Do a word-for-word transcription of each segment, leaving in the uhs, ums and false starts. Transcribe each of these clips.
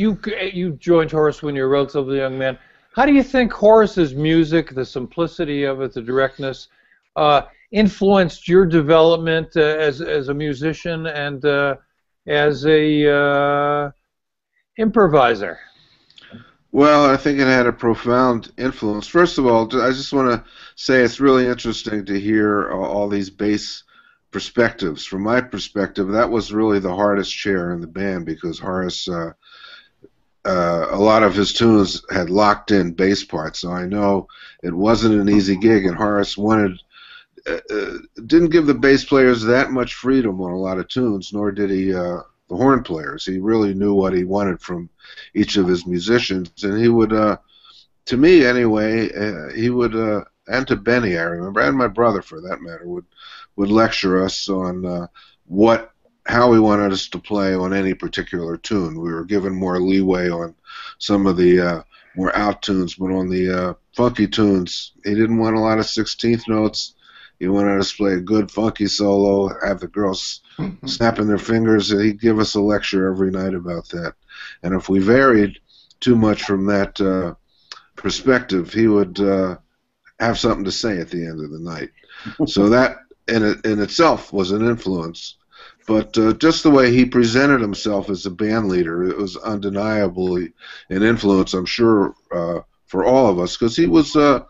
you you joined Horace when you were a relatively young man. How do you think Horace's music, the simplicity of it, the directness, uh, influenced your development uh, as as a musician and uh, as a uh, improviser? Well, I think it had a profound influence. First of all, I just want to say it's really interesting to hear all these bass perspectives. From my perspective, that was really the hardest chair in the band, because Horace, uh, uh, a lot of his tunes had locked-in bass parts, so I know it wasn't an easy gig, and Horace wanted, uh, uh, didn't give the bass players that much freedom on a lot of tunes, nor did he... Uh, the horn players. He really knew what he wanted from each of his musicians, and he would, uh, to me anyway, uh, he would, uh, and to Benny, I remember, and my brother for that matter, would would lecture us on uh, what, how he wanted us to play on any particular tune. We were given more leeway on some of the uh, more out tunes, but on the uh, funky tunes, he didn't want a lot of sixteenth notes. He wanted us to play a good funky solo, have the girls snapping their fingers, and he'd give us a lecture every night about that. And if we varied too much from that uh, perspective, he would uh, have something to say at the end of the night. So that in, it, in itself was an influence. But uh, just the way he presented himself as a band leader, it was undeniably an influence, I'm sure, uh, for all of us, because he was, uh,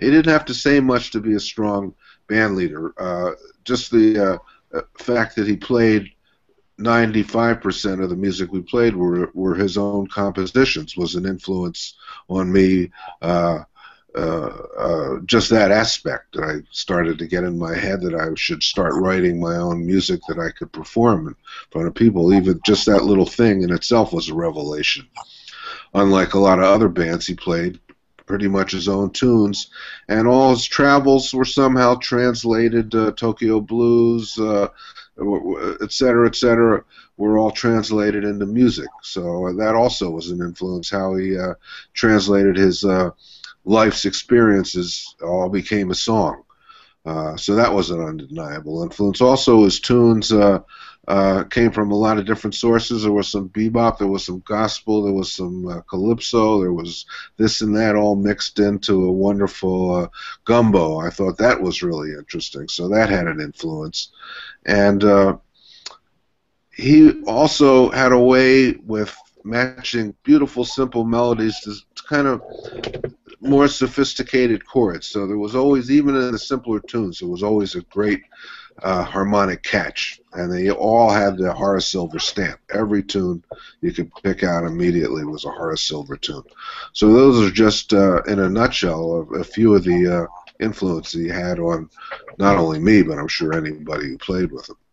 he didn't have to say much to be a strong band leader. Uh, just the uh, fact that he played ninety-five percent of the music we played were, were his own compositions was an influence on me, uh, uh, uh, just that aspect. I started to get in my head that I should start writing my own music that I could perform in front of people. Even just that little thing in itself was a revelation. Unlike a lot of other bands he played, pretty much his own tunes, and all his travels were somehow translated. uh, Tokyo Blues, uh, et cetera, et cetera, were all translated into music, so that also was an influence. How he uh, translated his uh, life's experiences all became a song, uh, so that was an undeniable influence. Also, his tunes uh, uh, came from a lot of different sources. There was some bebop, there was some gospel, there was some uh, calypso, there was this and that all mixed into a wonderful uh, gumbo. I thought that was really interesting, so that had an influence. And uh, he also had a way with matching beautiful, simple melodies to kind of more sophisticated chords, so there was always, even in the simpler tunes, there was always a great Uh, harmonic catch, and they all had the Horace Silver stamp. Every tune you could pick out immediately was a Horace Silver tune. So those are just, uh, in a nutshell, a, a few of the uh, influences he had on not only me, but I'm sure anybody who played with him.